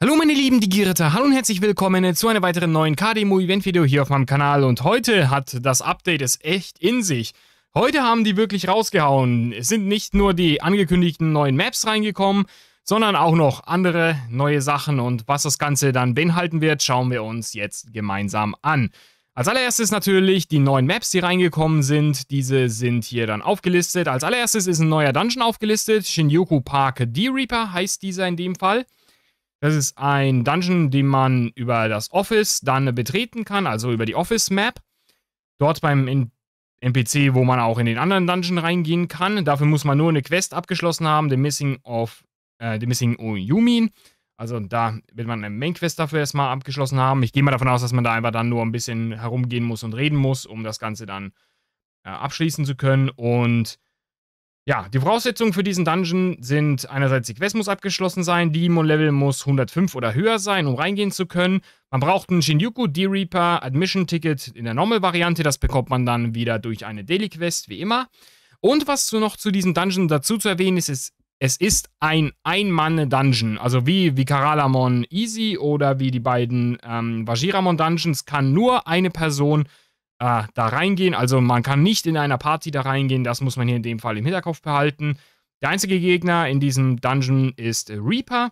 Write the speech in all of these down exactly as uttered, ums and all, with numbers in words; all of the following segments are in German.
Hallo meine lieben Digi-Ritter, hallo und herzlich willkommen zu einem weiteren neuen K D M O-Event-Video hier auf meinem Kanal. Und heute hat das Update es echt in sich. Heute haben die wirklich rausgehauen. Es sind nicht nur die angekündigten neuen Maps reingekommen, sondern auch noch andere neue Sachen. Und was das Ganze dann beinhalten wird, schauen wir uns jetzt gemeinsam an. Als allererstes natürlich die neuen Maps, die reingekommen sind. Diese sind hier dann aufgelistet. Als allererstes ist ein neuer Dungeon aufgelistet. Shinjuku Park D-Reaper heißt dieser in dem Fall. Das ist ein Dungeon, den man über das Office dann betreten kann, also über die Office-Map. Dort beim N P C, wo man auch in den anderen Dungeon reingehen kann. Dafür muss man nur eine Quest abgeschlossen haben, The Missing of äh, The Missing of Yumin. Also da wird man eine Main-Quest dafür erstmal abgeschlossen haben. Ich gehe mal davon aus, dass man da einfach dann nur ein bisschen herumgehen muss und reden muss, um das Ganze dann äh, abschließen zu können. Und ja, die Voraussetzungen für diesen Dungeon sind einerseits, die Quest muss abgeschlossen sein, Digimon-Level muss hundertfünf oder höher sein, um reingehen zu können. Man braucht ein Shinjuku D-Reaper Admission-Ticket in der Normal-Variante, das bekommt man dann wieder durch eine Daily-Quest, wie immer. Und was noch zu diesem Dungeon dazu zu erwähnen ist, ist es ist ein Ein-Mann-Dungeon. Also wie, wie Karalamon Easy oder wie die beiden ähm, Vajiramon-Dungeons kann nur eine Person da reingehen, also man kann nicht in einer Party da reingehen, das muss man hier in dem Fall im Hinterkopf behalten. Der einzige Gegner in diesem Dungeon ist Reaper.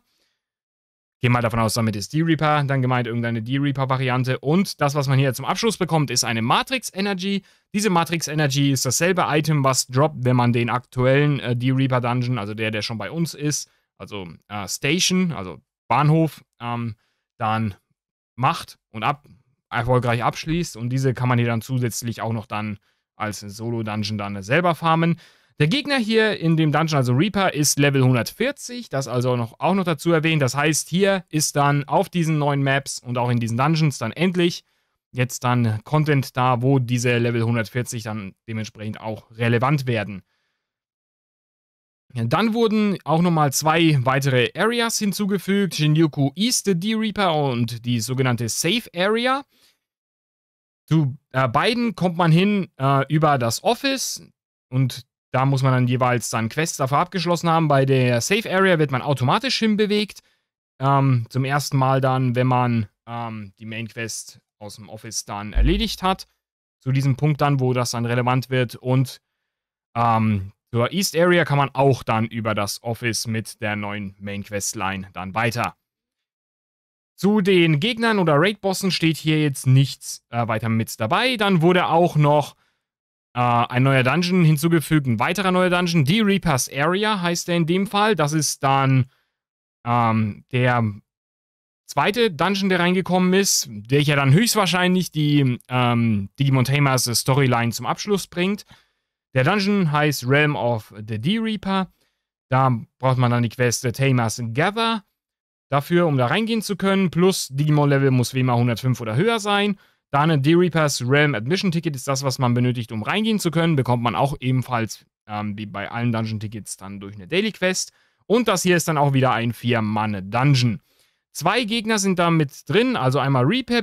Gehen mal davon aus, damit ist D-Reaper dann gemeint, irgendeine D-Reaper-Variante. Und das, was man hier zum Abschluss bekommt, ist eine Matrix Energy. Diese Matrix Energy ist dasselbe Item, was droppt, wenn man den aktuellen äh, D-Reaper-Dungeon, also der, der schon bei uns ist, also äh, Station, also Bahnhof, ähm, dann macht und ab erfolgreich abschließt, und diese kann man hier dann zusätzlich auch noch dann als Solo-Dungeon dann selber farmen. Der Gegner hier in dem Dungeon, also Reaper, ist Level hundertvierzig, das also noch, auch noch dazu erwähnt. Das heißt, hier ist dann auf diesen neuen Maps und auch in diesen Dungeons dann endlich jetzt dann Content da, wo diese Level hundertvierzig dann dementsprechend auch relevant werden. Dann wurden auch nochmal zwei weitere Areas hinzugefügt, Shinjuku East, D-Reaper und die sogenannte Safe Area. Zu äh, beiden kommt man hin äh, über das Office, und da muss man dann jeweils dann Quests dafür abgeschlossen haben. Bei der Safe Area wird man automatisch hinbewegt, ähm, zum ersten Mal dann, wenn man ähm, die Main Quest aus dem Office dann erledigt hat, zu diesem Punkt dann, wo das dann relevant wird. Und ähm, zur East Area kann man auch dann über das Office mit der neuen Main Questline dann weiter. Zu den Gegnern oder Raid-Bossen steht hier jetzt nichts äh, weiter mit dabei. Dann wurde auch noch äh, ein neuer Dungeon hinzugefügt, ein weiterer neuer Dungeon. Die Reapers Area heißt der in dem Fall. Das ist dann ähm, der zweite Dungeon, der reingekommen ist, der ja dann höchstwahrscheinlich die ähm, Digimon Tamers Storyline zum Abschluss bringt. Der Dungeon heißt Realm of the D-Reaper. Da braucht man dann die Quest Tamers Gather dafür, um da reingehen zu können. Plus Digimon-Level muss wie immer hundertfünf oder höher sein. Da eine D-Reapers Realm Admission-Ticket ist das, was man benötigt, um reingehen zu können. Bekommt man auch ebenfalls, ähm, wie bei allen Dungeon-Tickets, dann durch eine Daily-Quest. Und das hier ist dann auch wieder ein Vier-Mann-Dungeon. Zwei Gegner sind da mit drin, also einmal Reaper,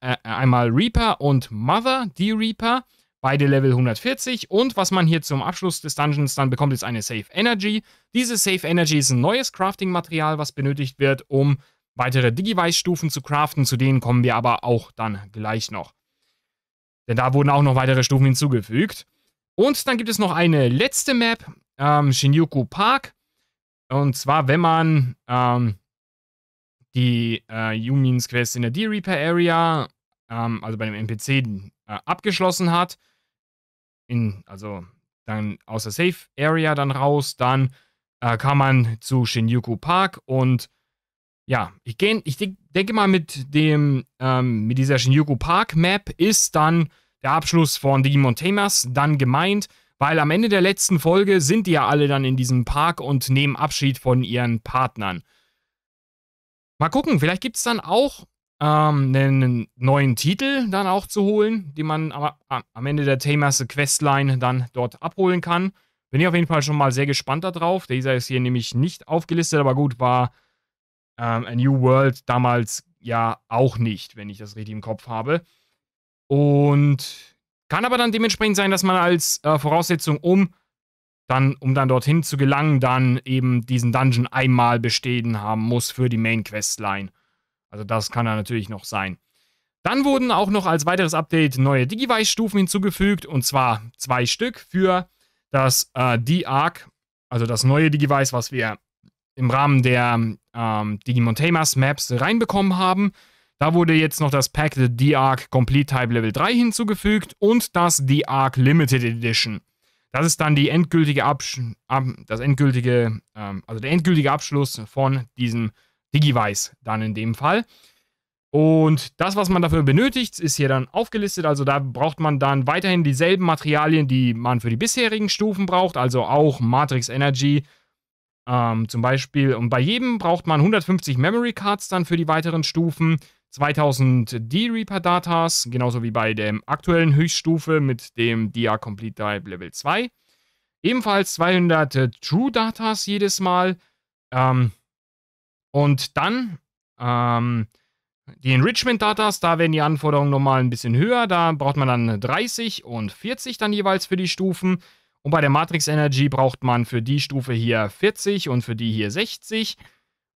äh, einmal Reaper und Mother D-Reaper. Beide Level hundertvierzig, und was man hier zum Abschluss des Dungeons dann bekommt, ist eine Safe Energy. Diese Safe Energy ist ein neues Crafting-Material, was benötigt wird, um weitere Digi-Vice-Stufen zu craften. Zu denen kommen wir aber auch dann gleich noch. Denn da wurden auch noch weitere Stufen hinzugefügt. Und dann gibt es noch eine letzte Map, ähm, Shinyuku Park. Und zwar, wenn man ähm, die äh, Yumins Quest in der D-Reaper-Area, ähm, also bei dem N P C, abgeschlossen hat, in, also dann aus der Safe Area dann raus, dann äh, kann man zu Shinjuku Park. Und ja, ich, geh, ich de denke mal, mit dem ähm, mit dieser Shinjuku Park Map ist dann der Abschluss von Digimon Tamers dann gemeint, weil am Ende der letzten Folge sind die ja alle dann in diesem Park und nehmen Abschied von ihren Partnern. Mal gucken, vielleicht gibt es dann auch Ähm, einen neuen Titel dann auch zu holen, den man am, am Ende der Tamers Questline dann dort abholen kann. Bin ich auf jeden Fall schon mal sehr gespannt darauf. Dieser ist hier nämlich nicht aufgelistet, aber gut, war ähm, A New World damals ja auch nicht, wenn ich das richtig im Kopf habe. Und kann aber dann dementsprechend sein, dass man als äh, Voraussetzung, um dann, um dann dorthin zu gelangen, dann eben diesen Dungeon einmal bestehen haben muss für die Main-Quest-Line. Also das kann da natürlich noch sein. Dann wurden auch noch als weiteres Update neue Digi-Vice-Stufen hinzugefügt, und zwar zwei Stück für das äh, D-Arc, also das neue Digi-Vice, was wir im Rahmen der ähm, Digimon Tamers Maps reinbekommen haben. Da wurde jetzt noch das Pack The D-Arc Complete Type Level drei hinzugefügt und das D-Arc Limited Edition. Das ist dann die endgültige Absch ab, das endgültige, ähm, also der endgültige Abschluss von diesem Digi-Vice dann in dem Fall. Und das, was man dafür benötigt, ist hier dann aufgelistet. Also da braucht man dann weiterhin dieselben Materialien, die man für die bisherigen Stufen braucht. Also auch Matrix Energy ähm, zum Beispiel. Und bei jedem braucht man hundertfünfzig Memory Cards dann für die weiteren Stufen. zweitausend D-Reaper Datas, genauso wie bei der aktuellen Höchststufe mit dem D A Complete Type Level zwei. Ebenfalls zweihundert True Datas jedes Mal. Ähm, und dann... Ähm, Die Enrichment-Datas, da werden die Anforderungen nochmal ein bisschen höher. Da braucht man dann dreißig und vierzig dann jeweils für die Stufen. Und bei der Matrix Energy braucht man für die Stufe hier vierzig und für die hier sechzig.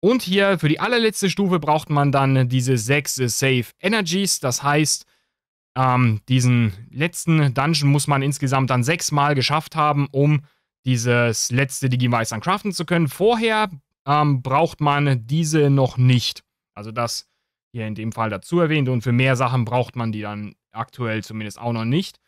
Und hier für die allerletzte Stufe braucht man dann diese sechs Safe Energies. Das heißt, ähm, diesen letzten Dungeon muss man insgesamt dann sechsmal geschafft haben, um dieses letzte Digi-Vice dann craften zu können. Vorher ähm, braucht man diese noch nicht. Also das... hier in dem Fall dazu erwähnt, und für mehr Sachen braucht man die dann aktuell zumindest auch noch nicht.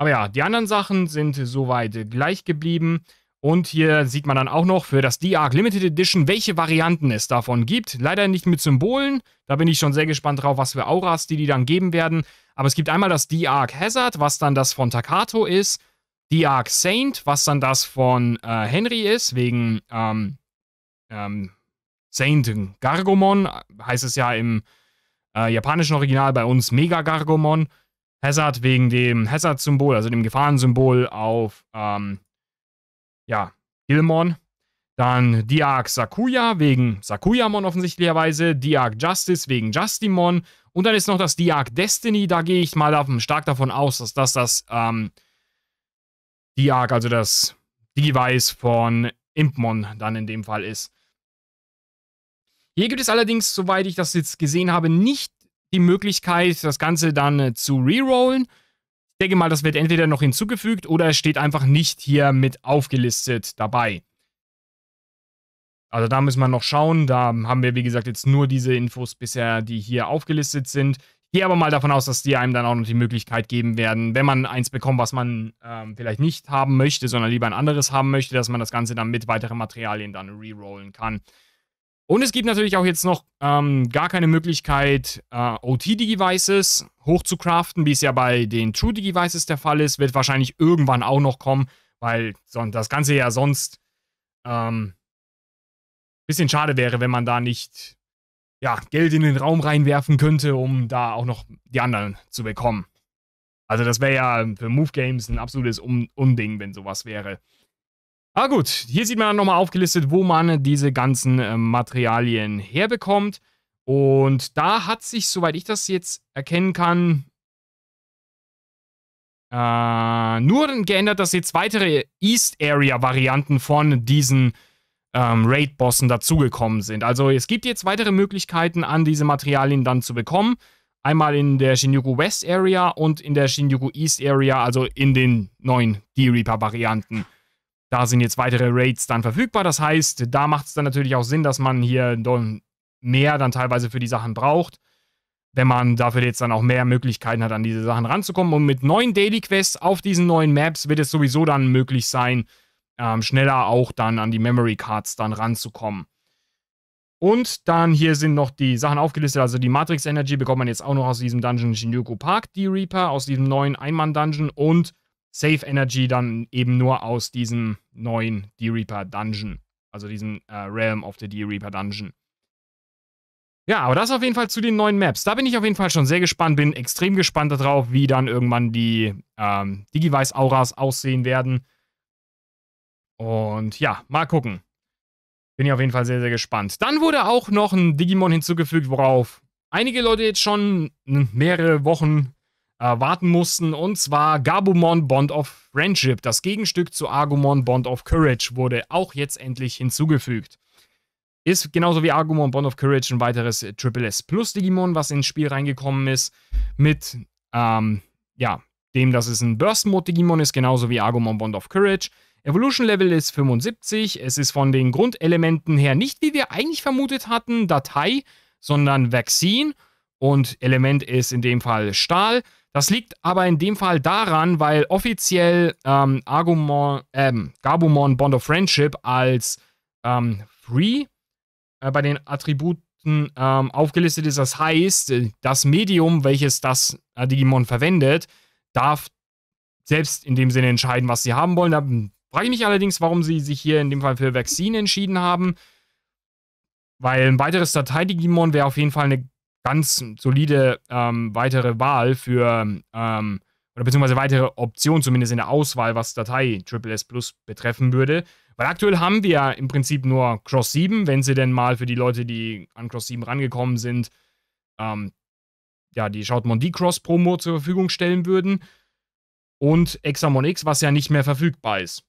Aber ja, die anderen Sachen sind soweit gleich geblieben, und hier sieht man dann auch noch für das D-Arc Limited Edition, welche Varianten es davon gibt. Leider nicht mit Symbolen, da bin ich schon sehr gespannt drauf, was für Auras die die dann geben werden. Aber es gibt einmal das D-Arc Hazard, was dann das von Takato ist, D-Arc Saint, was dann das von äh, Henry ist, wegen ähm, ähm, Saint Garurumon, heißt es ja im äh, japanischen Original, bei uns Mega Garurumon. Hazard wegen dem Hazard-Symbol, also dem Gefahrensymbol auf ähm, ja, Gilmon. Dann D-Arc Sakuya wegen Sakuyamon offensichtlicherweise, D-Arc Justice wegen Justimon, und dann ist noch das D-Arc Destiny. Da gehe ich mal davon, stark davon aus, dass das das ähm, D-Arc, also das Device von Impmon dann in dem Fall ist. Hier gibt es allerdings, soweit ich das jetzt gesehen habe, nicht die Möglichkeit, das Ganze dann zu rerollen. Ich denke mal, das wird entweder noch hinzugefügt oder es steht einfach nicht hier mit aufgelistet dabei. Also da müssen wir noch schauen. Da haben wir, wie gesagt, jetzt nur diese Infos bisher, die hier aufgelistet sind. Ich gehe aber mal davon aus, dass die einem dann auch noch die Möglichkeit geben werden, wenn man eins bekommt, was man ähm, vielleicht nicht haben möchte, sondern lieber ein anderes haben möchte, dass man das Ganze dann mit weiteren Materialien dann rerollen kann. Und es gibt natürlich auch jetzt noch ähm, gar keine Möglichkeit, äh, O T-Digi-Vices hoch zu craften, wie es ja bei den True-Digi-Vices der Fall ist. Wird wahrscheinlich irgendwann auch noch kommen, weil das Ganze ja sonst ein ähm, bisschen schade wäre, wenn man da nicht ja, Geld in den Raum reinwerfen könnte, um da auch noch die anderen zu bekommen. Also das wäre ja für Move-Games ein absolutes Un- Unding, wenn sowas wäre. Ah gut, hier sieht man dann nochmal aufgelistet, wo man diese ganzen äh, Materialien herbekommt. Und da hat sich, soweit ich das jetzt erkennen kann, äh, nur geändert, dass jetzt weitere East-Area-Varianten von diesen ähm, Raid-Bossen dazugekommen sind. Also es gibt jetzt weitere Möglichkeiten, an diese Materialien dann zu bekommen. Einmal in der Shinjuku West Area und in der Shinjuku East Area, also in den neuen D-Reaper-Varianten. Da sind jetzt weitere Raids dann verfügbar. Das heißt, da macht es dann natürlich auch Sinn, dass man hier mehr dann teilweise für die Sachen braucht, wenn man dafür jetzt dann auch mehr Möglichkeiten hat, an diese Sachen ranzukommen. Und mit neuen Daily Quests auf diesen neuen Maps wird es sowieso dann möglich sein, ähm, schneller auch dann an die Memory Cards dann ranzukommen. Und dann hier sind noch die Sachen aufgelistet. Also die Matrix Energy bekommt man jetzt auch noch aus diesem Dungeon Shinyuku Park D-Reaper, aus diesem neuen Einmann-Dungeon, und Safe Energy dann eben nur aus diesem neuen D-Reaper Dungeon. Also diesem äh, Realm of the D-Reaper Dungeon. Ja, aber das auf jeden Fall zu den neuen Maps. Da bin ich auf jeden Fall schon sehr gespannt. Bin extrem gespannt darauf, wie dann irgendwann die ähm, Digi-Vice-Auras aussehen werden. Und ja, mal gucken. Bin ich auf jeden Fall sehr, sehr gespannt. Dann wurde auch noch ein Digimon hinzugefügt, worauf einige Leute jetzt schon mehrere Wochen äh, warten mussten. Und zwar Gabumon Bond of Friendship. Das Gegenstück zu Agumon Bond of Courage wurde auch jetzt endlich hinzugefügt. Ist genauso wie Agumon Bond of Courage ein weiteres Triple S Plus Digimon, was ins Spiel reingekommen ist. Mit, ähm, ja, dem, dass es ein Burst-Mode-Digimon ist, genauso wie Agumon Bond of Courage. Evolution-Level ist fünfundsiebzig. Es ist von den Grundelementen her nicht, wie wir eigentlich vermutet hatten, Datei, sondern Vaccine. Und Element ist in dem Fall Stahl. Das liegt aber in dem Fall daran, weil offiziell ähm, Agumon, ähm, Gabumon Bond of Friendship als ähm, Free äh, bei den Attributen ähm, aufgelistet ist. Das heißt, das Medium, welches das äh, Digimon verwendet, darf selbst in dem Sinne entscheiden, was sie haben wollen. Da frage ich mich allerdings, warum sie sich hier in dem Fall für Vaccine entschieden haben. Weil ein weiteres Datei-Digimon wäre auf jeden Fall eine ganz solide ähm, weitere Wahl für, ähm, oder beziehungsweise weitere Option, zumindest in der Auswahl, was Datei Triple S Plus betreffen würde. Weil aktuell haben wir ja im Prinzip nur Cross sieben, wenn sie denn mal für die Leute, die an Cross sieben rangekommen sind, ähm, ja, die Shoutmon D-Cross Promo zur Verfügung stellen würden. Und Examon X, was ja nicht mehr verfügbar ist.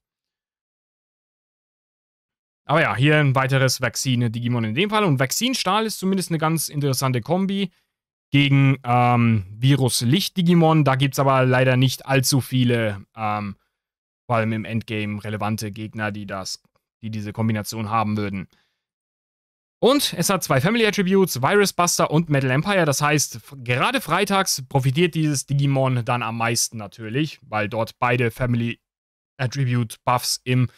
Aber ja, hier ein weiteres Vaccine-Digimon in dem Fall. Und Vaccin-Stahl ist zumindest eine ganz interessante Kombi gegen ähm, Virus-Licht-Digimon. Da gibt es aber leider nicht allzu viele, ähm, vor allem im Endgame, relevante Gegner, die, das, die diese Kombination haben würden. Und es hat zwei Family Attributes, Virus Buster und Metal Empire. Das heißt, gerade freitags profitiert dieses Digimon dann am meisten natürlich, weil dort beide Family Attribute Buffs im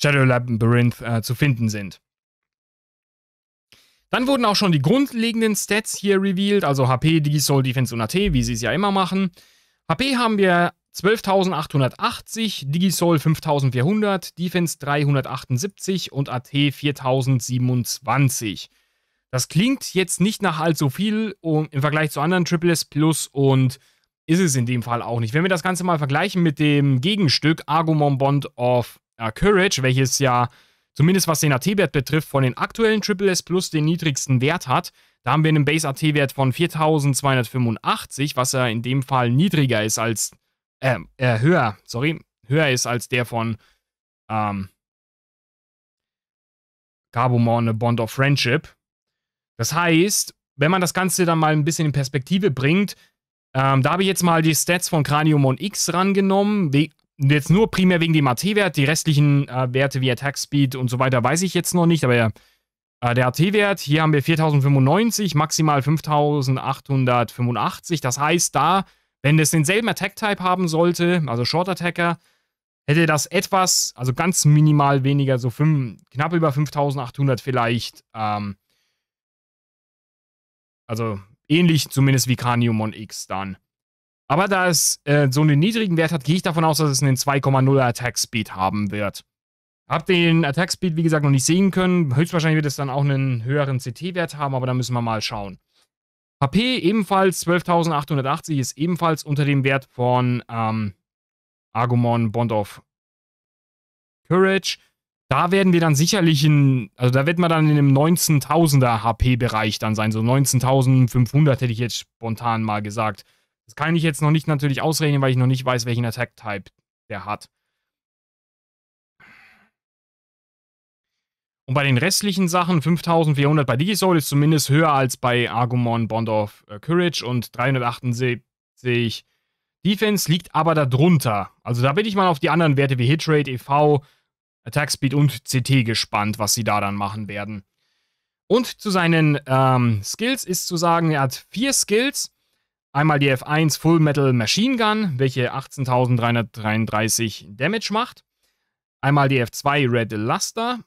Shadow Labyrinth äh, zu finden sind. Dann wurden auch schon die grundlegenden Stats hier revealed, also H P, Digisoul, Defense und A T, wie sie es ja immer machen. H P haben wir zwölftausendachthundertachtzig, Digisoul fünftausendvierhundert, Defense dreihundertachtundsiebzig und A T viertausendsiebenundzwanzig. Das klingt jetzt nicht nach allzu viel um, im Vergleich zu anderen Triple S Plus und ist es in dem Fall auch nicht. Wenn wir das Ganze mal vergleichen mit dem Gegenstück Agumon Bond of uh, Courage, welches ja zumindest was den A T-Wert betrifft von den aktuellen Triple S Plus den niedrigsten Wert hat, da haben wir einen Base-A T-Wert von viertausendzweihundertfünfundachtzig, was ja in dem Fall niedriger ist als Äh, äh, höher, sorry, höher ist als der von ähm, Gabumon Bond of Friendship. Das heißt, wenn man das Ganze dann mal ein bisschen in Perspektive bringt, ähm, da habe ich jetzt mal die Stats von Craniumon X rangenommen, jetzt nur primär wegen dem A T-Wert, die restlichen äh, Werte wie Attack Speed und so weiter weiß ich jetzt noch nicht, aber äh, der A T-Wert, hier haben wir viertausendfünfundneunzig, maximal fünftausendachthundertfünfundachtzig, das heißt, da wenn es denselben Attack-Type haben sollte, also Short-Attacker, hätte das etwas, also ganz minimal weniger, so fünf, knapp über fünftausendachthundert vielleicht, ähm, also ähnlich zumindest wie Craniumon X dann. Aber da es äh, so einen niedrigen Wert hat, gehe ich davon aus, dass es einen zwei Komma null Attack-Speed haben wird. Hab den Attack-Speed, wie gesagt, noch nicht sehen können. Höchstwahrscheinlich wird es dann auch einen höheren C T-Wert haben, aber da müssen wir mal schauen. H P ebenfalls zwölftausendachthundertachtzig ist ebenfalls unter dem Wert von ähm, Agumon Bond of Courage. Da werden wir dann sicherlich in, also da wird man dann in einem neunzehntausender H P-Bereich dann sein. So neunzehntausendfünfhundert hätte ich jetzt spontan mal gesagt. Das kann ich jetzt noch nicht natürlich ausrechnen, weil ich noch nicht weiß, welchen Attack-Type der hat. Und bei den restlichen Sachen, fünftausendvierhundert bei Digisoul ist zumindest höher als bei Agumon Bond of Courage und dreihundertachtundsiebzig Defense liegt aber darunter. Also da bin ich mal auf die anderen Werte wie Hitrate, E V, Attack Speed und C T gespannt, was sie da dann machen werden. Und zu seinen ähm, Skills ist zu sagen, er hat vier Skills. Einmal die F eins Full Metal Machine Gun, welche achtzehntausenddreihundertdreiunddreißig Damage macht. Einmal die F zwei Red Luster.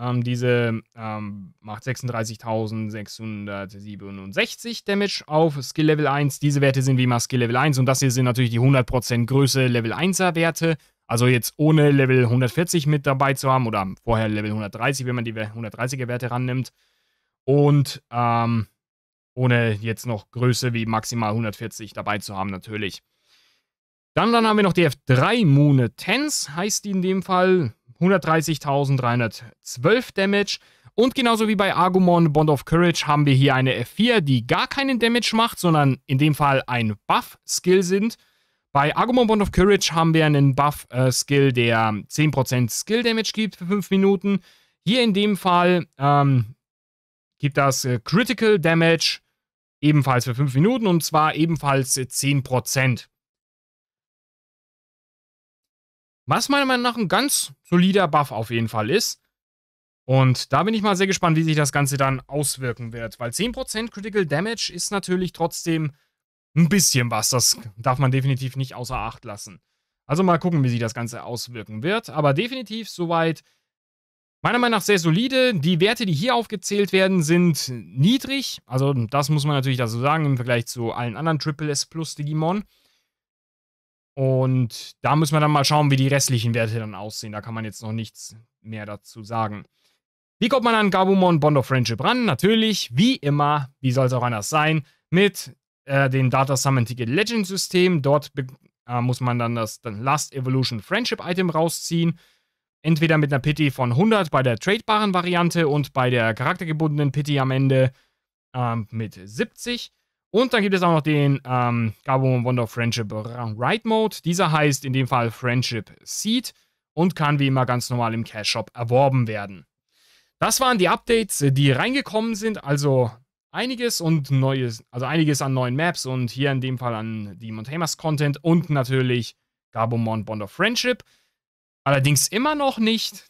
Ähm, diese ähm, macht sechsunddreißigtausendsechshundertsiebenundsechzig Damage auf Skill Level eins. Diese Werte sind wie immer Skill Level eins und das hier sind natürlich die hundert Prozent Größe Level einser Werte. Also jetzt ohne Level hundertvierzig mit dabei zu haben oder vorher Level hundertdreißig, wenn man die hundertdreißiger Werte rannimmt. Und ähm, ohne jetzt noch Größe wie maximal hundertvierzig dabei zu haben natürlich. Dann, dann haben wir noch die F drei Moon Tense, heißt die in dem Fall hundertdreißigtausenddreihundertzwölf Damage Und genauso wie bei Agumon Bond of Courage haben wir hier eine F vier, die gar keinen Damage macht, sondern in dem Fall ein Buff-Skill sind. Bei Agumon Bond of Courage haben wir einen Buff-Skill, der zehn Prozent Skill-Damage gibt für fünf Minuten. Hier in dem Fall ähm, gibt das äh, Critical Damage ebenfalls für fünf Minuten und zwar ebenfalls äh, zehn Prozent. Was meiner Meinung nach ein ganz solider Buff auf jeden Fall ist. Und da bin ich mal sehr gespannt, wie sich das Ganze dann auswirken wird. Weil zehn Prozent Critical Damage ist natürlich trotzdem ein bisschen was, das darf man definitiv nicht außer Acht lassen. Also mal gucken, wie sich das Ganze auswirken wird. Aber definitiv soweit meiner Meinung nach sehr solide. Die Werte, die hier aufgezählt werden, sind niedrig. Also das muss man natürlich dazu sagen im Vergleich zu allen anderen Triple S Plus Digimon. Und da müssen wir dann mal schauen, wie die restlichen Werte dann aussehen. Da kann man jetzt noch nichts mehr dazu sagen. Wie kommt man an Gabumon Bond of Friendship ran? Natürlich, wie immer, wie soll es auch anders sein, mit den Data Summon Ticket Legend System. Dort äh, muss man dann das dann Last Evolution Friendship Item rausziehen. Entweder mit einer Pity von hundert bei der tradebaren Variante und bei der charaktergebundenen Pity am Ende ähm, mit siebzig. Und dann gibt es auch noch den ähm, Gabumon Bond of Friendship Ride Mode. Dieser heißt in dem Fall Friendship Seed und kann wie immer ganz normal im Cash Shop erworben werden. Das waren die Updates, die reingekommen sind. Also einiges und neues, also einiges an neuen Maps und hier in dem Fall an Digimon Tamers Content und natürlich Gabumon Bond of Friendship. Allerdings immer noch nicht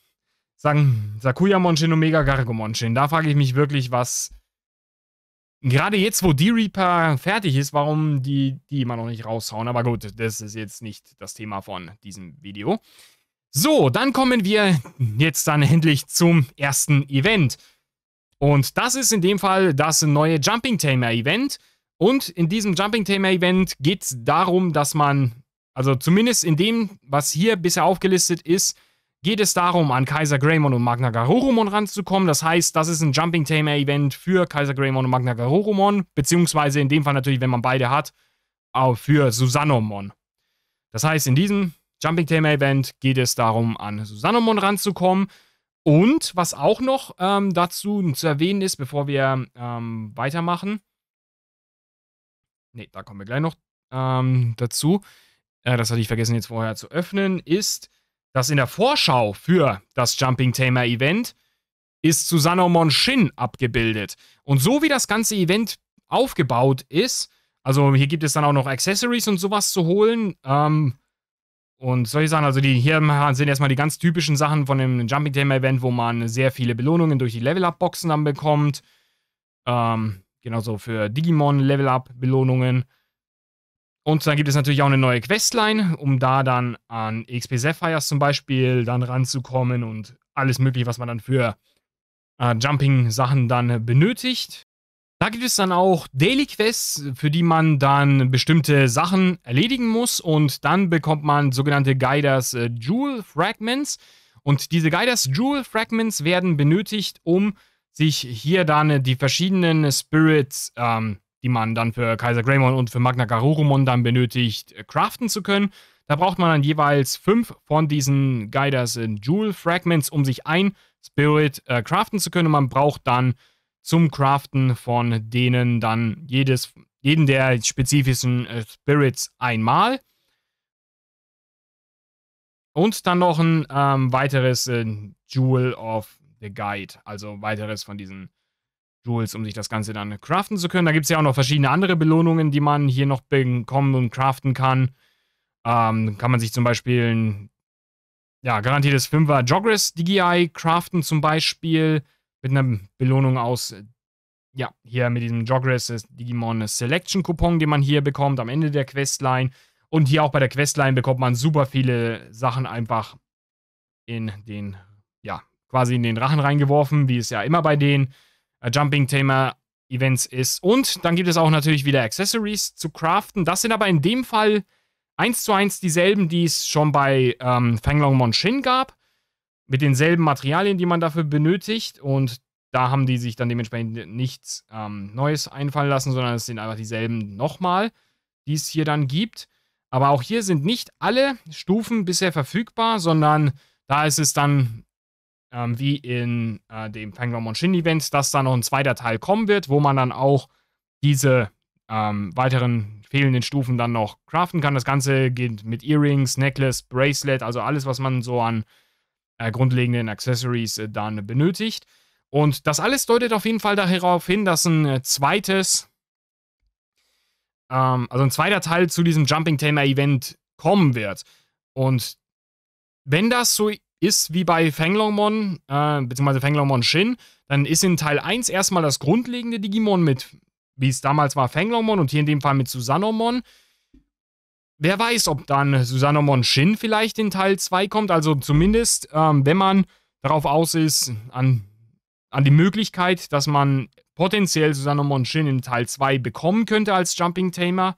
sagen Sakuyamon Shin und Mega Garurumon Shin. Da frage ich mich wirklich, was gerade jetzt, wo D-Reaper fertig ist, warum die die immer noch nicht raushauen. Aber gut, das ist jetzt nicht das Thema von diesem Video. So, dann kommen wir jetzt dann endlich zum ersten Event. Und das ist in dem Fall das neue Jumping-Tamer-Event. Und in diesem Jumping-Tamer-Event geht es darum, dass man, also zumindest in dem, was hier bisher aufgelistet ist, geht es darum, an Kaiser Greymon und Magna Garurumon ranzukommen. Das heißt, das ist ein Jumping-Tamer-Event für Kaiser Greymon und Magna Garurumon, beziehungsweise in dem Fall natürlich, wenn man beide hat, auch für Susanoomon. Das heißt, in diesem Jumping-Tamer-Event geht es darum, an Susanoomon ranzukommen. Und was auch noch ähm, dazu zu erwähnen ist, bevor wir ähm, weitermachen. Ne, da kommen wir gleich noch ähm, dazu. Äh, das hatte ich vergessen jetzt vorher zu öffnen. Ist, dass in der Vorschau für das Jumping-Tamer-Event ist Susanoomon Shin abgebildet. Und so wie das ganze Event aufgebaut ist, also hier gibt es dann auch noch Accessories und sowas zu holen, ähm, und solche Sachen, also die hier sind erstmal die ganz typischen Sachen von dem Jumping-Tamer-Event, wo man sehr viele Belohnungen durch die Level-Up-Boxen dann bekommt. Ähm, genauso für Digimon-Level-Up-Belohnungen. Und dann gibt es natürlich auch eine neue Questline, um da dann an X P Sapphires zum Beispiel dann ranzukommen und alles mögliche, was man dann für äh, Jumping-Sachen dann benötigt. Da gibt es dann auch Daily Quests, für die man dann bestimmte Sachen erledigen muss und dann bekommt man sogenannte Guiders Jewel Fragments und diese Guiders Jewel Fragments werden benötigt, um sich hier dann die verschiedenen Spirits, ähm, die man dann für Kaiser Greymon und für Magna Garurumon dann benötigt, craften zu können. Da braucht man dann jeweils fünf von diesen Guiders Jewel Fragments, um sich ein Spirit äh, craften zu können und man braucht dann zum Craften von denen dann jedes, jeden der spezifischen äh, Spirits einmal. Und dann noch ein ähm, weiteres äh, Jewel of the Guide. Also weiteres von diesen Jewels, um sich das Ganze dann craften zu können. Da gibt es ja auch noch verschiedene andere Belohnungen, die man hier noch bekommen und craften kann. Ähm, kann man sich zum Beispiel ein ja, garantiertes fünfer Jogress D G I craften zum Beispiel. Mit einer Belohnung aus, ja, hier mit diesem Jogress Digimon Selection Coupon, den man hier bekommt am Ende der Questline. Und hier auch bei der Questline bekommt man super viele Sachen einfach in den, ja, quasi in den Rachen reingeworfen, wie es ja immer bei den äh, Jumping-Tamer-Events ist. Und dann gibt es auch natürlich wieder Accessories zu craften. Das sind aber in dem Fall eins zu eins dieselben, die es schon bei ähm, Fanglongmon Shin gab. Mit denselben Materialien, die man dafür benötigt. Und da haben die sich dann dementsprechend nichts ähm, Neues einfallen lassen, sondern es sind einfach dieselben nochmal, die es hier dann gibt. Aber auch hier sind nicht alle Stufen bisher verfügbar, sondern da ist es dann ähm, wie in äh, dem Fanglongmon Shin Event, dass da noch ein zweiter Teil kommen wird, wo man dann auch diese ähm, weiteren fehlenden Stufen dann noch craften kann. Das Ganze geht mit Earrings, Necklace, Bracelet, also alles, was man so an äh, grundlegenden Accessories äh, dann benötigt. Und das alles deutet auf jeden Fall darauf hin, dass ein zweites, ähm, also ein zweiter Teil zu diesem Jumping-Tamer-Event kommen wird. Und wenn das so ist wie bei Fanglongmon, äh, beziehungsweise Fanglongmon Shin, dann ist in Teil eins erstmal das grundlegende Digimon mit, wie es damals war, Fanglongmon und hier in dem Fall mit Susanoomon. Wer weiß, ob dann Susanoomon Shin vielleicht in Teil zwei kommt, also zumindest, ähm, wenn man darauf aus ist, an... an die Möglichkeit, dass man potenziell Susanoomon Shin in Teil zwei bekommen könnte als Jumping-Tamer,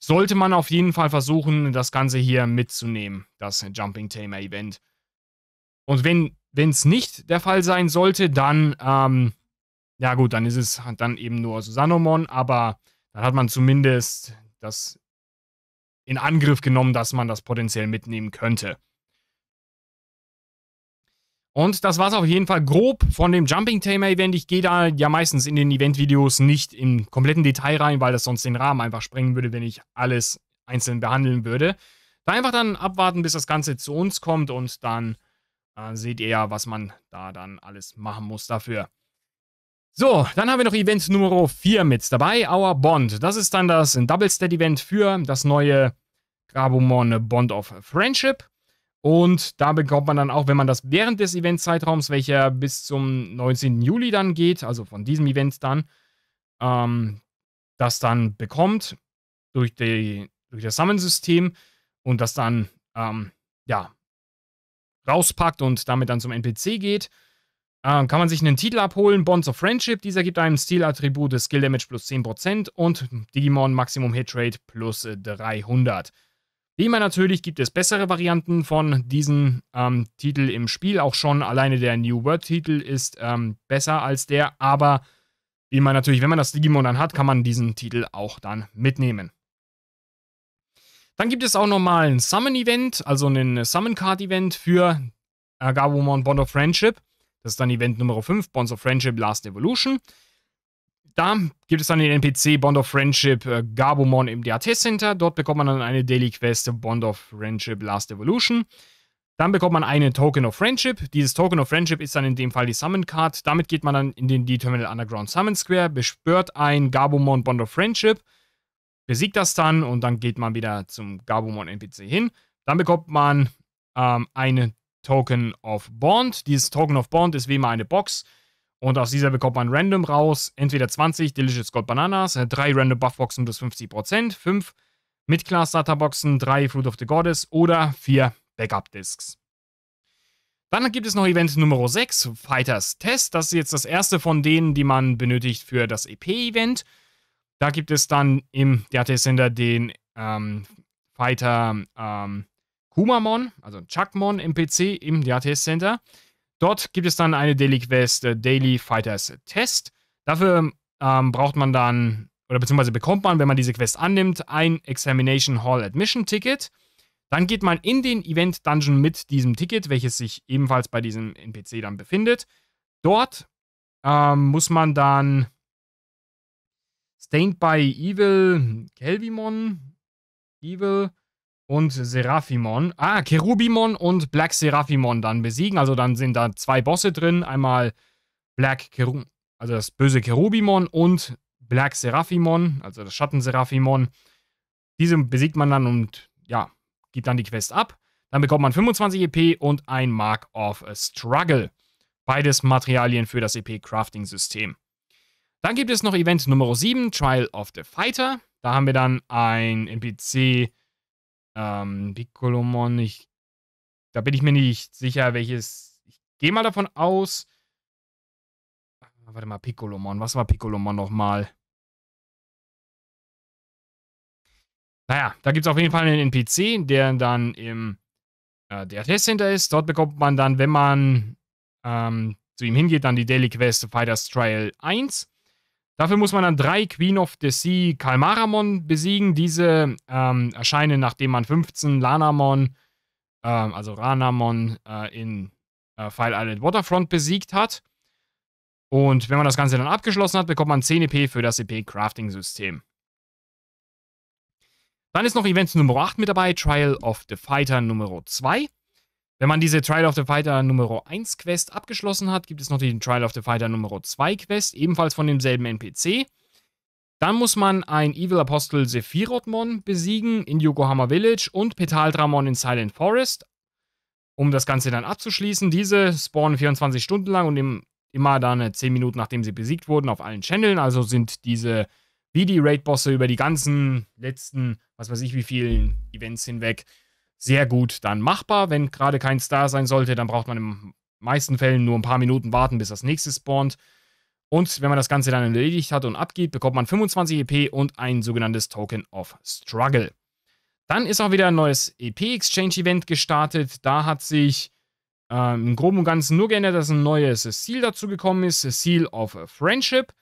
sollte man auf jeden Fall versuchen, das Ganze hier mitzunehmen, das Jumping-Tamer-Event. Und wenn es nicht der Fall sein sollte, dann, ähm, ja gut, dann ist es dann eben nur Susanoomon, aber dann hat man zumindest das in Angriff genommen, dass man das potenziell mitnehmen könnte. Und das war es auf jeden Fall grob von dem Jumping-Tamer-Event. Ich gehe da ja meistens in den Event-Videos nicht im kompletten Detail rein, weil das sonst den Rahmen einfach sprengen würde, wenn ich alles einzeln behandeln würde. Da einfach dann abwarten, bis das Ganze zu uns kommt und dann äh, seht ihr ja, was man da dann alles machen muss dafür. So, dann haben wir noch Event Nummer vier mit dabei, Our Bond. Das ist dann das Double-Stat-Event für das neue Gabumon Bond of Friendship. Und da bekommt man dann auch, wenn man das während des Event-Zeitraums, welcher bis zum neunzehnten Juli dann geht, also von diesem Event dann, ähm, das dann bekommt durch, die, durch das Summon-System und das dann, ähm, ja, rauspackt und damit dann zum N P C geht, ähm, kann man sich einen Titel abholen, Bonds of Friendship. Dieser gibt einem Stilattribute Skill Damage plus zehn Prozent und Digimon Maximum Hit Rate plus dreihundert. Wie immer natürlich gibt es bessere Varianten von diesem ähm, Titel im Spiel. Auch schon alleine der New World-Titel ist ähm, besser als der. Aber wie immer natürlich, wenn man das Digimon dann hat, kann man diesen Titel auch dann mitnehmen. Dann gibt es auch nochmal ein Summon-Event, also ein Summon-Card-Event für äh, Gabumon Bond of Friendship. Das ist dann Event Nummer fünf, Bonds of Friendship Last Evolution. Da gibt es dann den N P C Bond of Friendship äh, Gabumon im D A T-Center. Dort bekommt man dann eine Daily Quest Bond of Friendship Last Evolution. Dann bekommt man eine Token of Friendship. Dieses Token of Friendship ist dann in dem Fall die Summon Card. Damit geht man dann in den D-Terminal Underground Summon Square, bespürt ein Gabumon Bond of Friendship, besiegt das dann und dann geht man wieder zum Gabumon N P C hin. Dann bekommt man ähm, eine Token of Bond. Dieses Token of Bond ist wie immer eine Box. Und aus dieser bekommt man random raus, entweder zwanzig Delicious Gold Bananas, drei Random Buffboxen bis fünfzig Prozent, fünf Mid-Class Starterboxen, drei Fruit of the Goddess oder vier Backup Discs. Dann gibt es noch Event Nummer sechs, Fighters Test. Das ist jetzt das erste von denen, die man benötigt für das E P-Event. Da gibt es dann im D A T-Sender den ähm, Fighter ähm, Kumamon, also Chakmon N P C im D A T-Sender. Dort gibt es dann eine Daily Quest äh, Daily Fighters Test. Dafür ähm, braucht man dann, oder beziehungsweise bekommt man, wenn man diese Quest annimmt, ein Examination Hall Admission Ticket. Dann geht man in den Event Dungeon mit diesem Ticket, welches sich ebenfalls bei diesem N P C dann befindet. Dort ähm, muss man dann Stained by Evil, Kelvimon, Evil und Seraphimon, ah, Cherubimon und Black Seraphimon dann besiegen. Also dann sind da zwei Bosse drin. Einmal Black Cherub, also das böse Cherubimon und Black Seraphimon, also das Schatten Seraphimon. Diese besiegt man dann und ja, gibt dann die Quest ab. Dann bekommt man fünfundzwanzig E P und ein Mark of Struggle. Beides Materialien für das E P-Crafting-System. Dann gibt es noch Event Nummer sieben, Trial of the Fighter. Da haben wir dann ein N P C... Ähm, Piccolomon, ich, da bin ich mir nicht sicher, welches, ich gehe mal davon aus, warte mal, Piccolomon, was war Piccolomon nochmal? Naja, da gibt es auf jeden Fall einen N P C, der dann im äh, der Testcenter ist, dort bekommt man dann, wenn man ähm, zu ihm hingeht, dann die Daily Quest Fighters Trial eins. Dafür muss man dann drei Queen of the Sea Kalmaramon besiegen. Diese ähm, erscheinen, nachdem man fünfzehn Lanamon, ähm, also Ranamon, äh, in äh, File Island Waterfront besiegt hat. Und wenn man das Ganze dann abgeschlossen hat, bekommt man zehn E P für das E P-Crafting-System. Dann ist noch Event Nummer acht mit dabei, Trial of the Fighter Nummer zwei. Wenn man diese Trial of the Fighter Nummer eins Quest abgeschlossen hat, gibt es noch die Trial of the Fighter Nummer zwei Quest, ebenfalls von demselben N P C. Dann muss man ein Evil Apostel Sephirothmon besiegen in Yokohama Village und Petaldramon in Silent Forest, um das Ganze dann abzuschließen. Diese spawnen vierundzwanzig Stunden lang und im Immer dann zehn Minuten, nachdem sie besiegt wurden, auf allen Channeln. Also sind diese B D-Raid-Bosse über die ganzen letzten, was weiß ich wie vielen Events hinweg, sehr gut dann machbar. Wenn gerade kein Star sein sollte, dann braucht man in meisten Fällen nur ein paar Minuten warten, bis das nächste spawnt. Und wenn man das Ganze dann erledigt hat und abgeht, bekommt man fünfundzwanzig E P und ein sogenanntes Token of Struggle. Dann ist auch wieder ein neues E P-Exchange-Event gestartet. Da hat sich Ähm, im Groben und Ganzen nur geändert, dass ein neues Seal dazu gekommen ist, Seal of Friendship.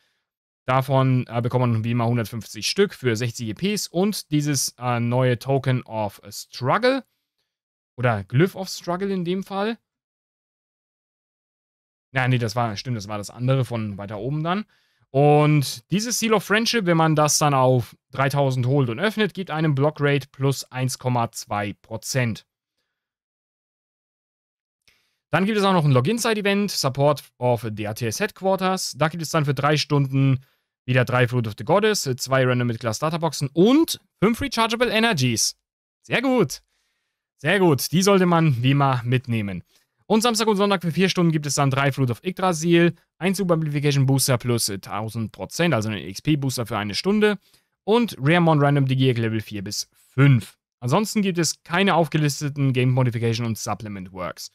Davon äh, bekommt man wie immer hundertfünfzig Stück für sechzig E Ps und dieses äh, neue Token of Struggle oder Glyph of Struggle in dem Fall. Nein, nee, das war, stimmt, das war das andere von weiter oben dann. Und dieses Seal of Friendship, wenn man das dann auf dreitausend holt und öffnet, gibt einem Blockrate plus eins Komma zwei Prozent. Dann gibt es auch noch ein Log-Inside-Event, Support of D A T S Headquarters. Da gibt es dann für drei Stunden wieder drei Fruit of the Goddess, zwei Random Mid-Class Databoxen und fünf Rechargeable Energies. Sehr gut. Sehr gut. Die sollte man wie immer mitnehmen. Und Samstag und Sonntag für vier Stunden gibt es dann drei Fruit of Yggdrasil, ein Super Amplification Booster plus tausend Prozent, also einen X P-Booster für eine Stunde und Raremon Random Digiac Level vier bis fünf. Ansonsten gibt es keine aufgelisteten Game Modification und Supplement Works.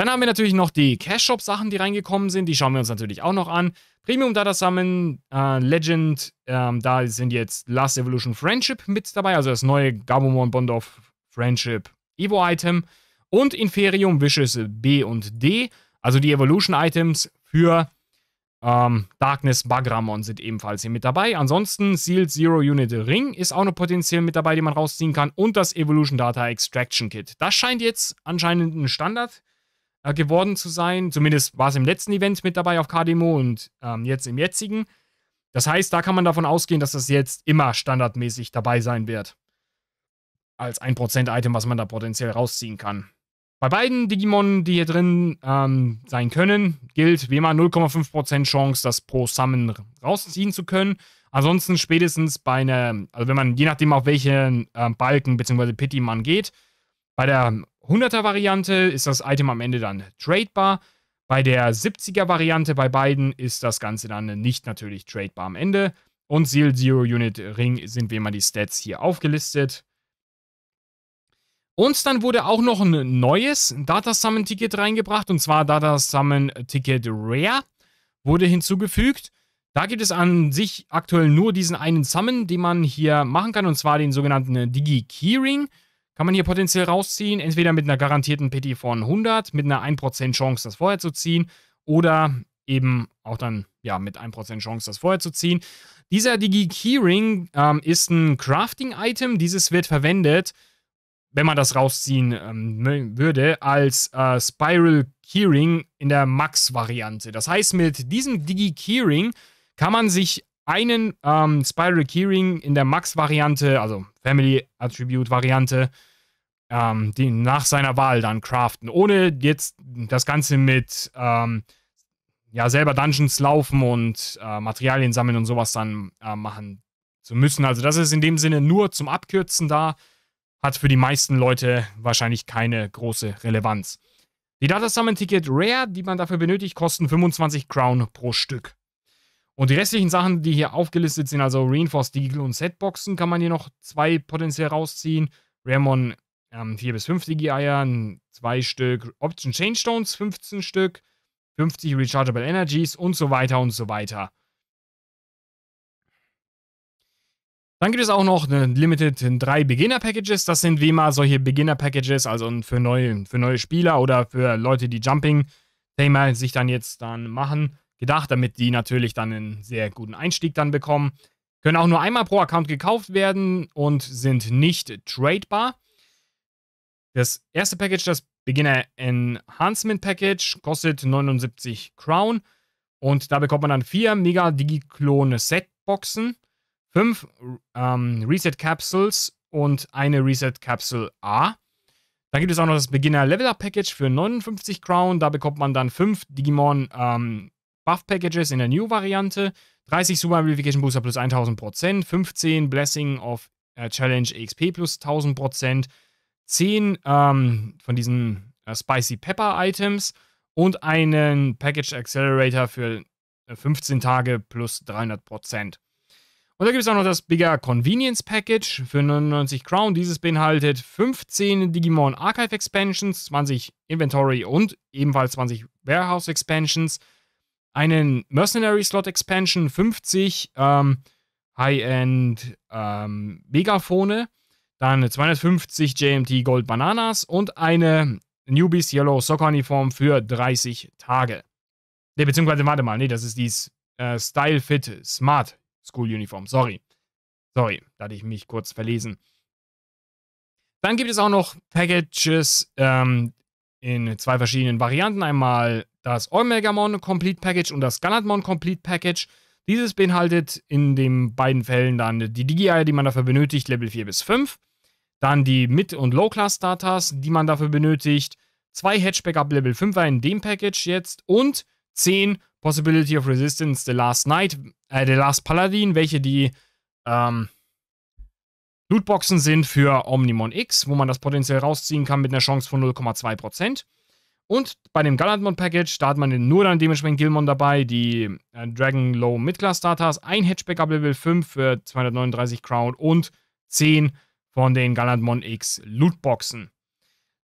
Dann haben wir natürlich noch die Cash-Shop-Sachen, die reingekommen sind. Die schauen wir uns natürlich auch noch an. Premium Data Summon, äh, Legend, ähm, da sind jetzt Last Evolution Friendship mit dabei, also das neue Gabumon Bond of Friendship Evo-Item. Und Inferium Wishes B und D, also die Evolution-Items für ähm, Darkness Bagramon sind ebenfalls hier mit dabei. Ansonsten Sealed Zero Unit Ring ist auch noch potenziell mit dabei, den man rausziehen kann. Und das Evolution Data Extraction Kit. Das scheint jetzt anscheinend ein Standard geworden zu sein. Zumindest war es im letzten Event mit dabei auf K D M O und ähm, jetzt im jetzigen. Das heißt, da kann man davon ausgehen, dass das jetzt immer standardmäßig dabei sein wird. Als ein Prozent Item, was man da potenziell rausziehen kann. Bei beiden Digimon, die hier drin ähm, sein können, gilt wie immer null Komma fünf Prozent Chance, das pro Summon rausziehen zu können. Ansonsten spätestens bei einer, also wenn man, je nachdem auf welchen äh, Balken bzw. Pity man geht, bei der hunderter-Variante ist das Item am Ende dann tradebar. Bei der siebziger-Variante bei beiden ist das Ganze dann nicht natürlich tradebar am Ende. Und Seal Zero Unit Ring sind wie immer die Stats hier aufgelistet. Und dann wurde auch noch ein neues Data Summon Ticket reingebracht. Und zwar Data Summon Ticket Rare wurde hinzugefügt. Da gibt es an sich aktuell nur diesen einen Summon, den man hier machen kann. Und zwar den sogenannten Digi-Key-Ring. Kann man hier potenziell rausziehen, entweder mit einer garantierten Pity von hundert, mit einer ein Prozent Chance, das vorher zu ziehen, oder eben auch dann, ja, mit ein Prozent Chance, das vorher zu ziehen. Dieser Digi-Keyring ähm, ist ein Crafting-Item. Dieses wird verwendet, wenn man das rausziehen ähm, würde, als äh, Spiral Keyring in der Max-Variante. Das heißt, mit diesem Digi-Keyring kann man sich einen ähm, Spiral Keyring in der Max-Variante, also Family-Attribute-Variante, ähm, die nach seiner Wahl dann craften, ohne jetzt das Ganze mit ähm, ja, selber Dungeons laufen und äh, Materialien sammeln und sowas dann äh, machen zu müssen. Also das ist in dem Sinne nur zum Abkürzen da, hat für die meisten Leute wahrscheinlich keine große Relevanz. Die Data Summon Ticket Rare, die man dafür benötigt, kosten fünfundzwanzig Crown pro Stück. Und die restlichen Sachen, die hier aufgelistet sind, also Reinforced Digital und Setboxen, kann man hier noch zwei potenziell rausziehen. Ramon ähm, vier bis fünf Digi-Eier, zwei Stück. Option Chainstones, fünfzehn Stück. fünfzig Rechargeable Energies und so weiter und so weiter. Dann gibt es auch noch eine Limited drei Beginner-Packages. Das sind wie immer solche Beginner-Packages, also für neue, für neue Spieler oder für Leute, die Jumping-Tamer sich dann jetzt dann machen. Gedacht, damit die natürlich dann einen sehr guten Einstieg dann bekommen. Können auch nur einmal pro Account gekauft werden und sind nicht tradebar. Das erste Package, das Beginner Enhancement Package, kostet neunundsiebzig Crown. Und da bekommt man dann vier Mega Digiklone Setboxen, fünf ähm, Reset Capsules und eine Reset Capsule A. Dann gibt es auch noch das Beginner Level Up Package für neunundfünfzig Crown. Da bekommt man dann fünf Digimon ähm, Buff Packages in der New Variante, dreißig Super Amplification Booster plus tausend Prozent, fünfzehn Blessing of äh, Challenge E X P plus tausend Prozent, zehn ähm, von diesen äh, Spicy Pepper Items und einen Package Accelerator für äh, fünfzehn Tage plus dreihundert Prozent. Und da gibt es auch noch das Bigger Convenience Package für neunundneunzig Crown. Dieses beinhaltet fünfzehn Digimon Archive Expansions, zwanzig Inventory und ebenfalls zwanzig Warehouse Expansions, einen Mercenary Slot Expansion, fünfzig ähm, High-End ähm, Megaphone, dann zweihundertfünfzig J M T Gold Bananas und eine Newbies Yellow Soccer Uniform für dreißig Tage. Ne, beziehungsweise, warte mal, nee, das ist die äh, Style Fit Smart School Uniform, sorry. Sorry, da hatte ich mich kurz verlesen. Dann gibt es auch noch Packages ähm, in zwei verschiedenen Varianten. Einmal das Omegamon Complete Package und das Ganatmon Complete Package. Dieses beinhaltet in den beiden Fällen dann die Digi-Eier, die man dafür benötigt, Level vier bis fünf. Dann die Mid- und Low-Class-Starters, die man dafür benötigt. Zwei Hatchback ab Level fünfer in dem Package jetzt. Und zehn Possibility of Resistance The Last Knight, äh, The Last Paladin, welche die ähm, Lootboxen sind für Omnimon X, wo man das potenziell rausziehen kann mit einer Chance von null Komma zwei Prozent. Und bei dem Galantmon Package, da hat man nur dann dementsprechend Gilmon dabei, die äh, Dragon Low Midclass Starters, ein Hatchback ab Level fünf für zweihundertneununddreißig Crown und zehn von den Galantmon X Lootboxen.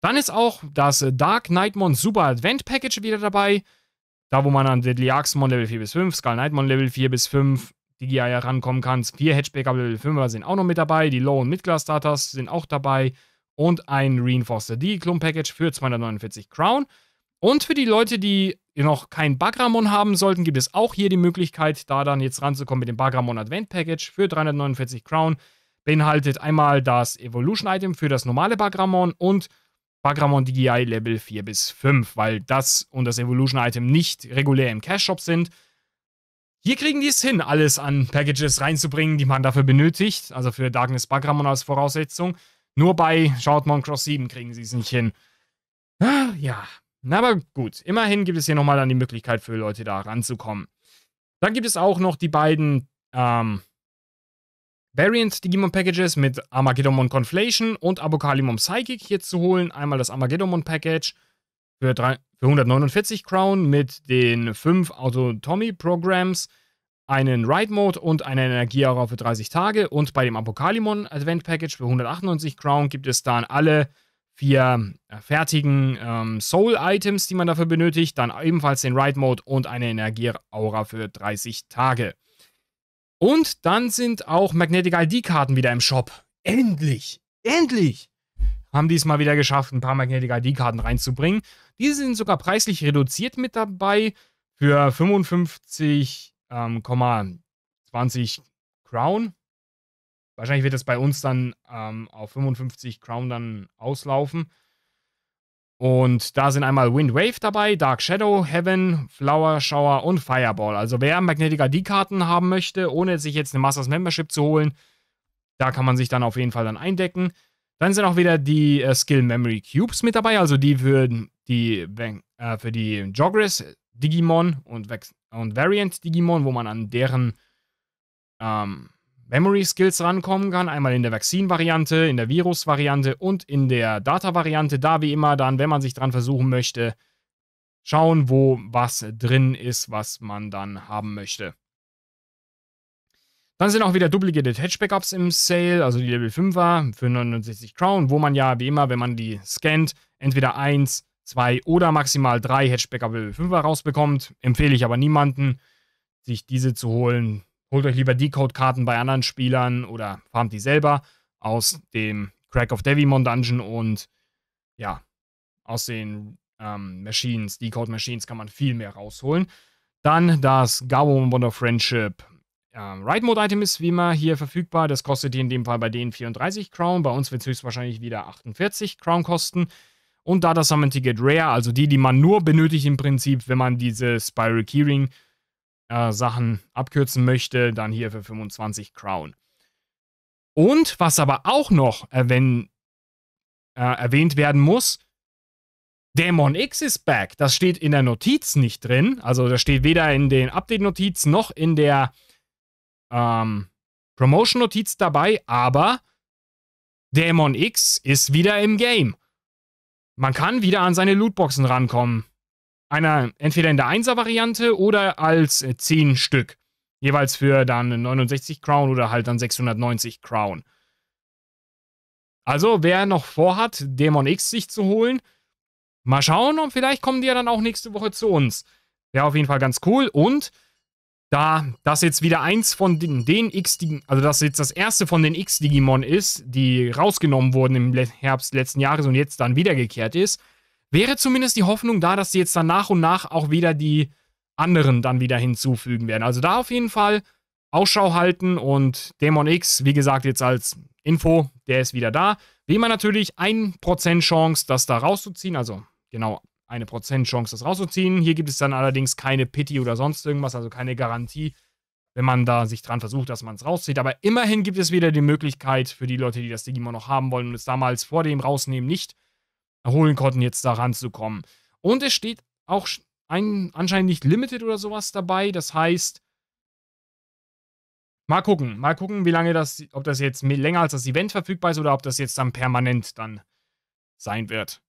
Dann ist auch das Dark Knightmon Super Advent Package wieder dabei. Da, wo man an Deadly Axemon Level vier bis fünf, Skull Knightmon Level vier bis fünf, Digi-Eier rankommen kann. Vier Hatchback ab Level fünfer sind auch noch mit dabei. Die Low- und Mid-Class-Starters sind auch dabei. Und ein Reinforced D-Klon-Package für zweihundertneunundvierzig Crown. Und für die Leute, die noch kein Bagramon haben sollten, gibt es auch hier die Möglichkeit, da dann jetzt ranzukommen mit dem Bagramon Advent-Package für dreihundertneunundvierzig Crown. Beinhaltet einmal das Evolution-Item für das normale Bagramon und Bagramon D G I Level vier bis fünf, weil das und das Evolution-Item nicht regulär im Cash-Shop sind. Hier kriegen die es hin, alles an Packages reinzubringen, die man dafür benötigt, also für Darkness Bagramon als Voraussetzung. Nur bei Shoutmon Cross sieben kriegen sie es nicht hin. Ah, ja, na, aber gut, immerhin gibt es hier nochmal dann die Möglichkeit für Leute da ranzukommen. Dann gibt es auch noch die beiden ähm, Variant-Digimon-Packages mit Armageddonmon Conflation und Apokalimon Psychic hier zu holen. Einmal das Armageddonmon-Package für, für hundertneunundvierzig Crown mit den fünf Autotomy-Programms, einen Ride-Mode und eine Energieaura für dreißig Tage. Und bei dem Apokalimon-Advent-Package für hundertachtundneunzig Crown gibt es dann alle vier fertigen ähm, Soul-Items, die man dafür benötigt. Dann ebenfalls den Ride-Mode und eine Energieaura für dreißig Tage. Und dann sind auch Magnetic I D-Karten wieder im Shop. Endlich! Endlich! Haben die es mal wieder geschafft, ein paar Magnetic I D-Karten reinzubringen. Diese sind sogar preislich reduziert mit dabei für fünfundfünfzig Komma zwanzig Crown. Wahrscheinlich wird das bei uns dann ähm, auf fünfundfünfzig Crown dann auslaufen. Und da sind einmal Wind Wave dabei, Dark Shadow, Heaven, Flower Shower und Fireball. Also wer Magnetic I D-Karten haben möchte, ohne sich jetzt eine Masters Membership zu holen, da kann man sich dann auf jeden Fall dann eindecken. Dann sind auch wieder die äh, Skill Memory Cubes mit dabei, also die für die, äh, für die Jogress Digimon und, und Variant Digimon, wo man an deren ähm, Memory Skills rankommen kann, einmal in der Vaccine-Variante, in der Virus-Variante und in der Data-Variante. Da wie immer dann, wenn man sich dran versuchen möchte, schauen, wo was drin ist, was man dann haben möchte. Dann sind auch wieder duplicated Hatchback-Ups im Sale, also die Level fünfer für neunundsechzig Crown, wo man ja wie immer, wenn man die scannt, entweder eins, zwei oder maximal drei Hatchback-Up Level fünfer rausbekommt. Empfehle ich aber niemanden, sich diese zu holen. Holt euch lieber Decode-Karten bei anderen Spielern oder farmt die selber aus dem Crack of Devimon Dungeon und ja, aus den ähm, Machines, Decode-Machines kann man viel mehr rausholen. Dann das Gabumon Bond of Friendship ähm, Ride-Mode-Item ist wie immer hier verfügbar. Das kostet hier in dem Fall bei denen vierunddreißig Crown. Bei uns wird es höchstwahrscheinlich wieder achtundvierzig Crown kosten. Und da das Summon-Ticket Rare, also die, die man nur benötigt im Prinzip, wenn man diese Spiral Keyring äh, Sachen abkürzen möchte, dann hier für fünfundzwanzig Crown. Und was aber auch noch äh, wenn, äh, erwähnt werden muss, Dämon X ist back. Das steht in der Notiz nicht drin. Also das steht weder in den Update-Notiz noch in der ähm, Promotion-Notiz dabei, aber Dämon X ist wieder im Game. Man kann wieder an seine Lootboxen rankommen. Einer, entweder in der Einser-Variante oder als äh, zehn Stück. Jeweils für dann neunundsechzig Crown oder halt dann sechshundertneunzig Crown. Also, wer noch vorhat, Dämon X sich zu holen, mal schauen, und vielleicht kommen die ja dann auch nächste Woche zu uns. Wäre auf jeden Fall ganz cool. Und da das jetzt wieder eins von den, den X, also das jetzt das erste von den X-Digimon ist, die rausgenommen wurden im Herbst letzten Jahres und jetzt dann wiedergekehrt ist, wäre zumindest die Hoffnung da, dass sie jetzt dann nach und nach auch wieder die anderen dann wieder hinzufügen werden. Also da auf jeden Fall Ausschau halten, und Dämon X, wie gesagt, jetzt als Info, der ist wieder da. Wie immer natürlich ein Prozent Chance, das da rauszuziehen, also genau, eine Prozent Chance, das rauszuziehen. Hier gibt es dann allerdings keine Pity oder sonst irgendwas, also keine Garantie, wenn man da sich dran versucht, dass man es rauszieht. Aber immerhin gibt es wieder die Möglichkeit für die Leute, die das Digimon noch haben wollen und es damals vor dem Rausnehmen nicht erholen konnten, jetzt da ranzukommen. Und es steht auch ein, anscheinend nicht Limited oder sowas dabei. Das heißt, mal gucken, mal gucken, wie lange das, ob das jetzt länger als das Event verfügbar ist oder ob das jetzt dann permanent dann sein wird.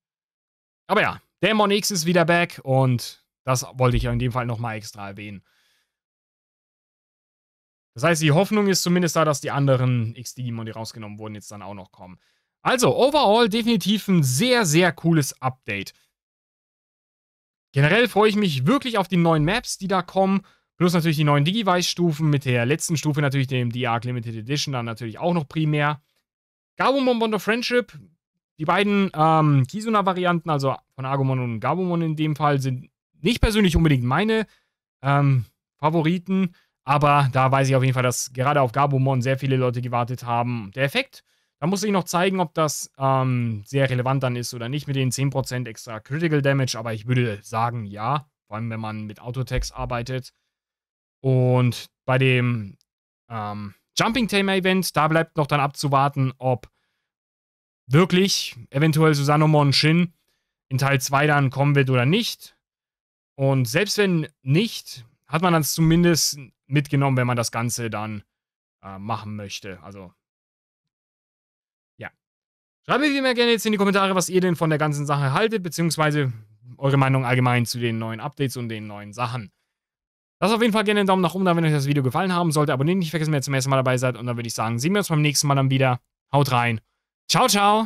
Aber ja, Dämon X ist wieder back, und das wollte ich ja in dem Fall nochmal extra erwähnen. Das heißt, die Hoffnung ist zumindest da, dass die anderen X-Digimon, die rausgenommen wurden, jetzt dann auch noch kommen. Also, overall definitiv ein sehr, sehr cooles Update. Generell freue ich mich wirklich auf die neuen Maps, die da kommen. Plus natürlich die neuen Digi-Vice-Stufen, mit der letzten Stufe natürlich dem D-Arc Limited Edition dann natürlich auch noch primär. Gabumon Bond of Friendship, die beiden ähm, Kisuna-Varianten, also von Agumon und Gabumon in dem Fall, sind nicht persönlich unbedingt meine ähm, Favoriten, aber da weiß ich auf jeden Fall, dass gerade auf Gabumon sehr viele Leute gewartet haben. Der Effekt, da muss ich noch zeigen, ob das ähm, sehr relevant dann ist oder nicht mit den zehn Prozent extra Critical Damage, aber ich würde sagen, ja, vor allem wenn man mit Autotext arbeitet. Und bei dem ähm, Jumping-Tamer-Event, da bleibt noch dann abzuwarten, ob wirklich eventuell Susanoomon Shin in Teil zwei dann kommen wird oder nicht. Und selbst wenn nicht, hat man das zumindest mitgenommen, wenn man das Ganze dann äh, machen möchte. Also, ja. Schreibt mir wie immer gerne jetzt in die Kommentare, was ihr denn von der ganzen Sache haltet, beziehungsweise eure Meinung allgemein zu den neuen Updates und den neuen Sachen. Lasst auf jeden Fall gerne einen Daumen nach oben da, wenn euch das Video gefallen haben sollte. Abonniert nicht vergessen, wenn ihr zum ersten Mal dabei seid. Und dann würde ich sagen, sehen wir uns beim nächsten Mal dann wieder. Haut rein. Ciao, ciao.